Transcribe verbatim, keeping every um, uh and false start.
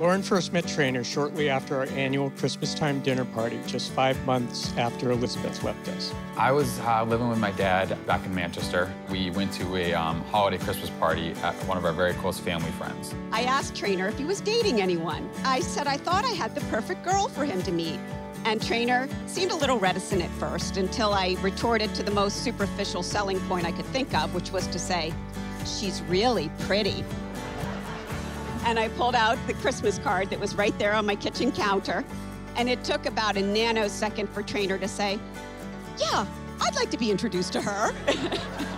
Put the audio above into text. Lauren first met Traynor shortly after our annual Christmas time dinner party, just five months after Elizabeth left us. I was uh, living with my dad back in Manchester. We went to a um, holiday Christmas party at one of our very close family friends. I asked Traynor if he was dating anyone. I said I thought I had the perfect girl for him to meet. And Traynor seemed a little reticent at first until I retorted to the most superficial selling point I could think of, which was to say, she's really pretty. And I pulled out the Christmas card that was right there on my kitchen counter. And it took about a nanosecond for Traynor to say, yeah, I'd like to be introduced to her.